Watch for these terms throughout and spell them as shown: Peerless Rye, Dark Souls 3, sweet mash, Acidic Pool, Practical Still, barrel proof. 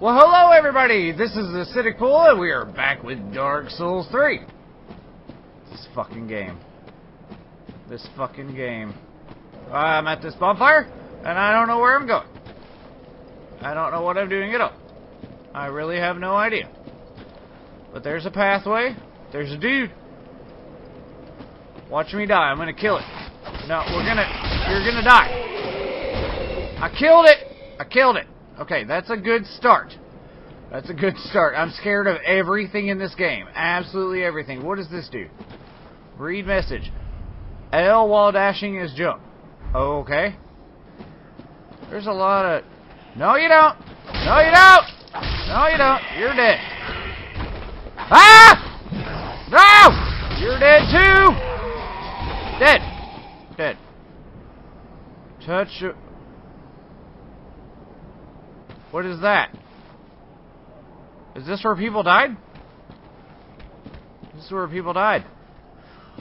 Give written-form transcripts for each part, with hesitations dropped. Well, hello everybody! This is Acidic Pool, and we are back with Dark Souls 3. This fucking game. This fucking game. I'm at this bonfire, and I don't know where I'm going. I don't know what I'm doing at all. I really have no idea. But there's a pathway. There's a dude. Watch me die. I'm gonna kill it. No, you're gonna die. I killed it! I killed it! Okay, that's a good start. That's a good start. I'm scared of everything in this game. Absolutely everything. What does this do? Read message. L while dashing is jump. Okay. There's a lot of... No, you don't! No, you don't! No, you don't! You're dead. Ah! No! You're dead too! Dead. Dead. Touch... What is that? Is this where people died? This is where people died.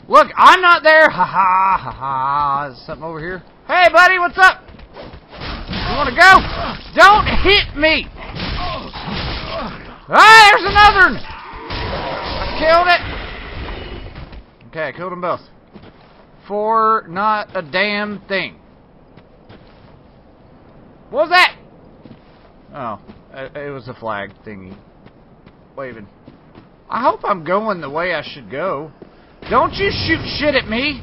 Look, I'm not there! Ha ha ha ha. There's something over here. Hey buddy, what's up? You wanna go? Don't hit me! Ah, there's another one! I killed it! Okay, I killed them both. For not a damn thing. What was that? Oh, it was a flag thingy. Waving. I hope I'm going the way I should go. Don't you shoot shit at me!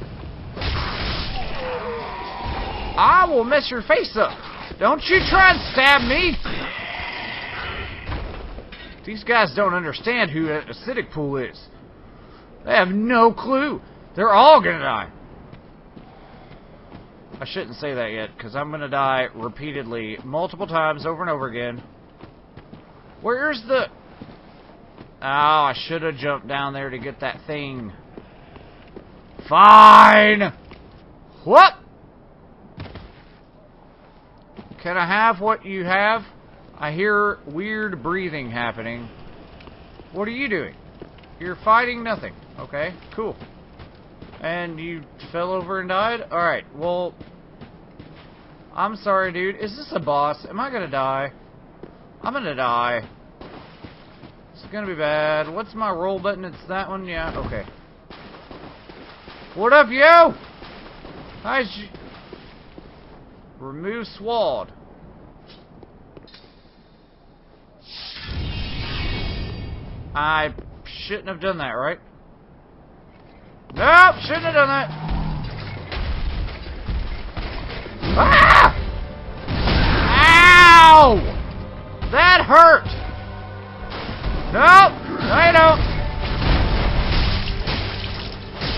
I will mess your face up. Don't you try and stab me! These guys don't understand who Acidic Pool is. They have no clue. They're all gonna die. I shouldn't say that yet, because I'm going to die repeatedly, multiple times, over and over again. Where's the... Oh, I should have jumped down there to get that thing. Fine! What? Can I have what you have? I hear weird breathing happening. What are you doing? You're fighting nothing. Okay, cool. And you fell over and died? Alright, well... I'm sorry, dude. Is this a boss? Am I gonna die? I'm gonna die. It's gonna be bad. What's my roll button? It's that one? Yeah, okay. What up, yo? Hi, remove sword. I shouldn't have done that, right? Nope, shouldn't have done that. Ah! Ow! That hurt. Nope, no you don't.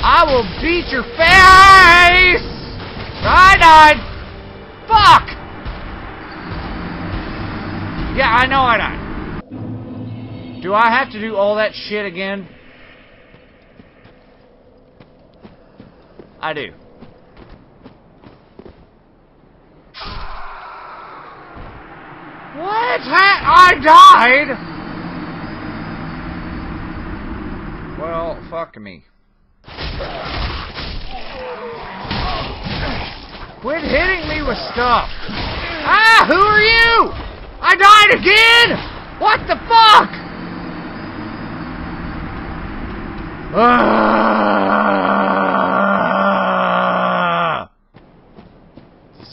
I will beat your face. I died. Fuck. Yeah, I know I died. Do I have to do all that shit again? I do. What? I died? Well, fuck me. Quit hitting me with stuff. Ah, who are you? I died again? What the fuck? This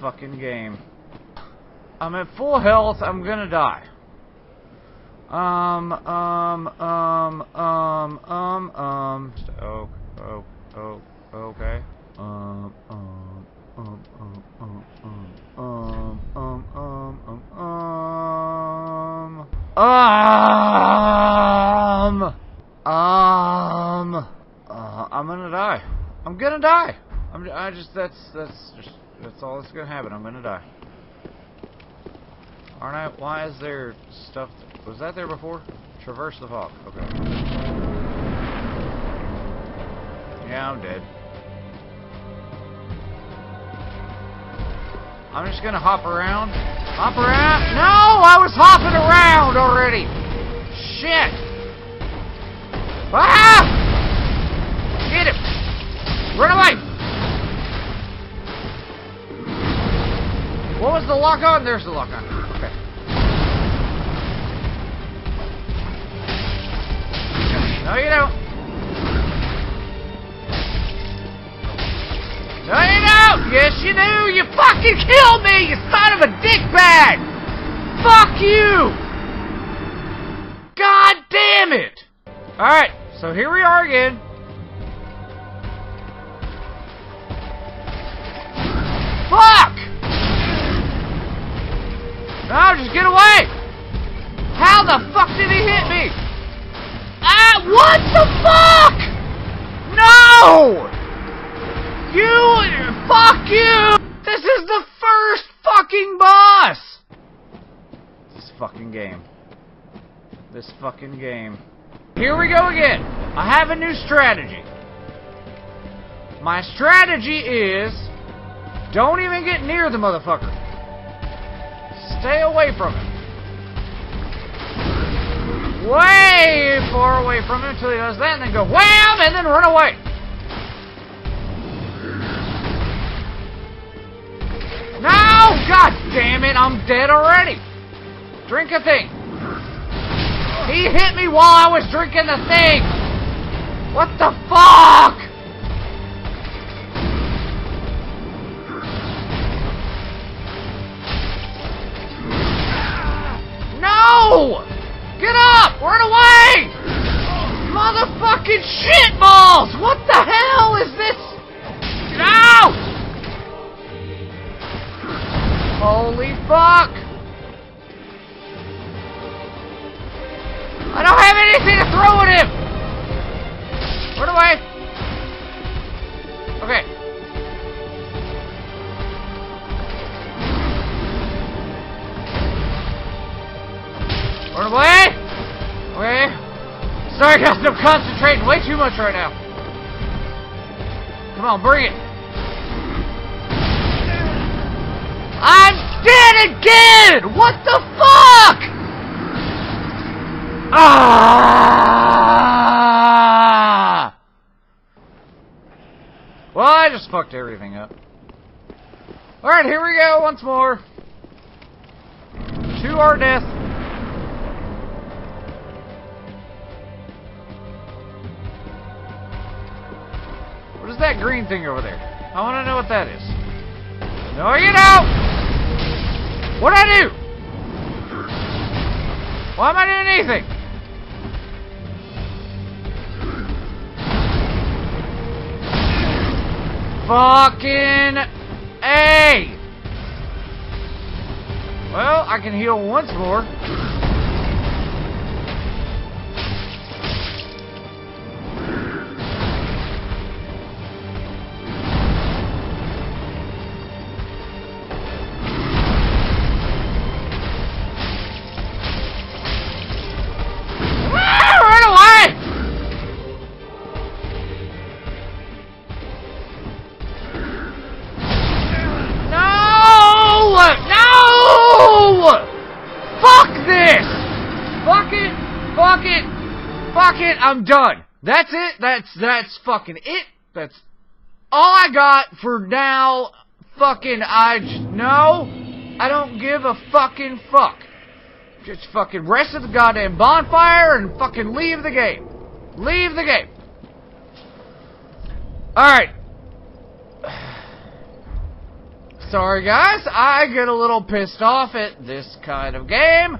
fucking game. I'm at full health. I'm gonna die. Okay. I'm gonna die. I'm gonna die. That's all that's gonna happen. I'm gonna die. Aren't I? Why is there stuff? Was that there before? Traverse the fog. Okay. Yeah, I'm dead. I'm just gonna hop around. Hop around? No! I was hopping around already! Shit! Ah! Get him! Run away! What was the lock on? There's the lock on. Okay. No, you don't. No, you don't. Yes, you do. You fucking killed me, you son of a dickbag. Fuck you. God damn it. All right. So here we are again. Fuck! No, just get away! How the fuck did he hit me? Ah, what the fuck? No! You, fuck you! This is the first fucking boss! This fucking game. This fucking game. Here we go again. I have a new strategy. My strategy is, don't even get near the motherfucker. Stay away from him. Way far away from him until he does that, and then go wham, and then run away. No, god damn it, I'm dead already. Drink a thing. He hit me while I was drinking the thing! What the fuck? No! Get up! Run away! Motherfucking shit balls! What the hell is this? No! Holy fuck! I don't have anything to throw at him! Run away! Okay. Run away! Okay. Sorry guys, I'm concentrating way too much right now. Come on, bring it! I'm dead again! What the fuck?! Ah! Well, I just fucked everything up. Alright, here we go once more. To our death. What is that green thing over there? I want to know what that is. No, you don't! What'd I do? Why am I doing anything? Fucking A! Well, I can heal once more. I'm done. That's it. That's fucking it. That's all I got for now. Fucking no. I don't give a fucking fuck. Just fucking rest at the goddamn bonfire and fucking leave the game. Leave the game. Alright. Sorry guys. I get a little pissed off at this kind of game.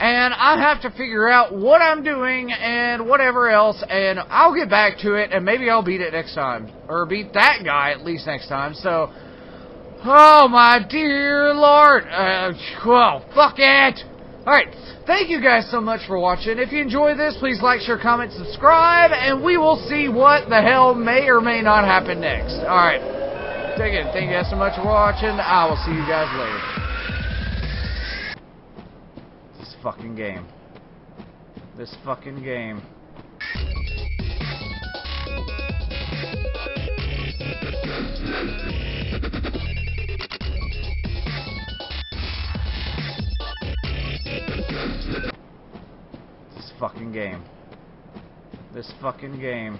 And I have to figure out what I'm doing and whatever else, and I'll get back to it, and maybe I'll beat it next time. Or beat that guy at least next time, so... Oh my dear lord! Well, fuck it! Alright, thank you guys so much for watching. If you enjoyed this, please like, share, comment, subscribe, and we will see what the hell may or may not happen next. Alright, take it. Thank you guys so much for watching. I will see you guys later. Fucking game. This fucking game. This fucking game. This fucking game.